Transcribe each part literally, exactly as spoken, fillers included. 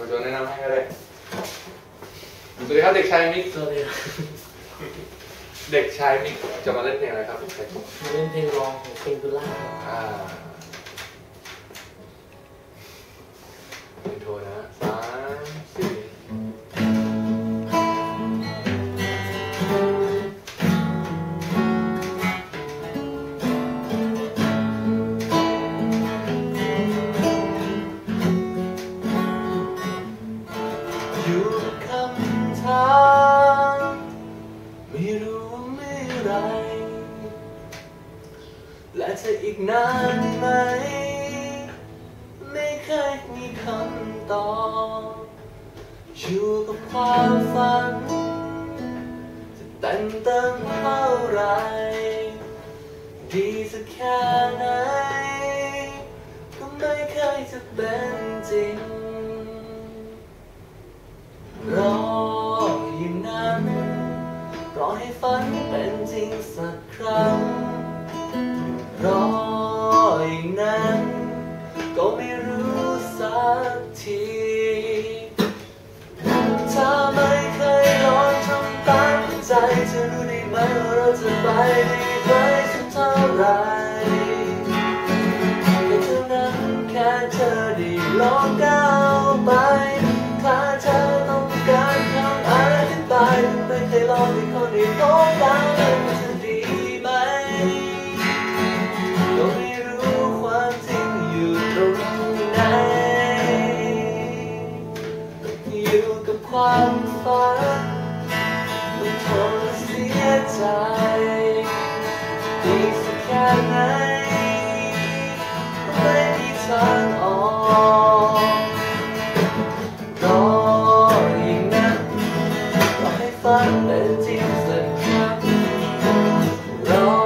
เราจะแนะนำให้ก็ได้สวัสดีครับเด็กชายมิกสวัสดีครับเด็กชายมิกจะมาเล่นเพลงอะไรครับเด็กชายมิกมาเล่นเพลงร้องของเพลงตุลาอ่าอินโทรนะสามสี่และจะอีกนานไหมไม่เคยมีคำตอบอยู่กับความฝันจะเต็มเต็มเท่าไรดีสักแค่ไหนก็ไม่เคยจะเป็นจริงรออยู่นั้นรอให้ฝันเป็นจริงสักครั้งรออย่างนั้นก็ไม่รู้สักทีถ้าไม่เคยลองทำตามใจจะรู้ได้ไหมว่าเราจะไปได้ไกลสักเท่าไรแต่เท่านั้นแค่เธอได้ลองก้าวไปถ้าเธอต้องการคำอธิบายไม่เคยลองให้คนได้รู้กันความฝันมันทนเสียใจดีสักแค่ไหนไม่มีทางออกรออย่างนั้นรอให้ฝันเป็นจริงสักครั้งรอ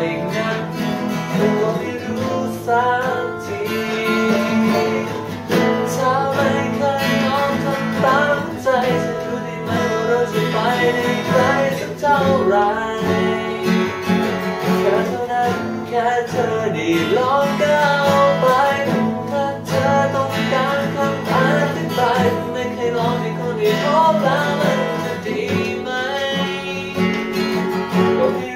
อย่างนั้นก็ไม่รู้สักทีเธอได้ลองก้าวไปถ้าเธอต้องการคำอธิบายไม่เคยลองให้คนได้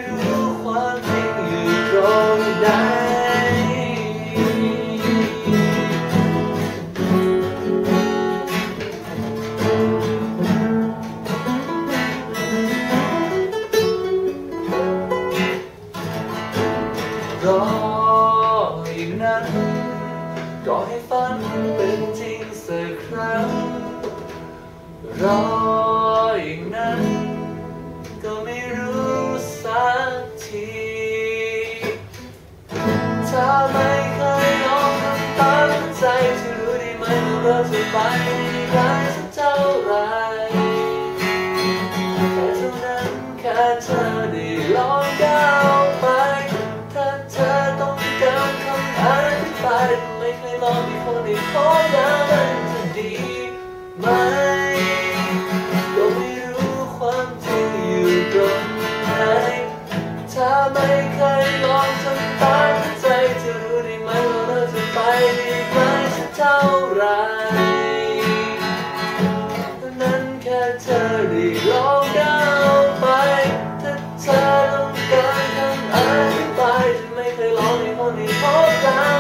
รู้ว่ามันจะดีไหมก็ไม่รู้ความจริงอยู่ตรงไหนรออีกนั้นรอให้ฝันเป็นจริงสักครั้งรออีกนั้นก็ไม่รู้สักทีถ้าไม่เคยลองทำตามใจจะรู้ได้ไหมว่าเราจะไปไกลสักเท่าไรแค่เท่านั้นแค่เธอได้ลองก้าวไปไม่เคยลองมีคนได้ขอแล้วมันจะดีไหมก็ไม่รู้ความจริงอยู่ตรงไหนถ้าไม่เคยลองทำตามใจจะรู้ได้ไหมว่าเราจะไปได้ไกลสักเท่าไรนั้นแค่เธอได้ลองก้าวไปถ้าเธอต้องการคำอธิบายจะไม่เคยลองมีคนได้ขอแล้ว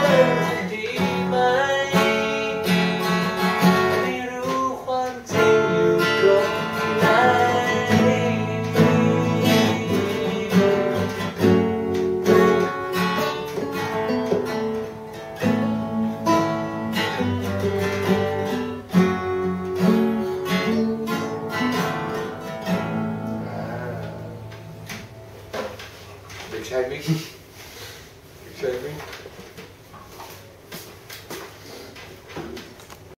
เด็กชายมิกเด็กชายมิก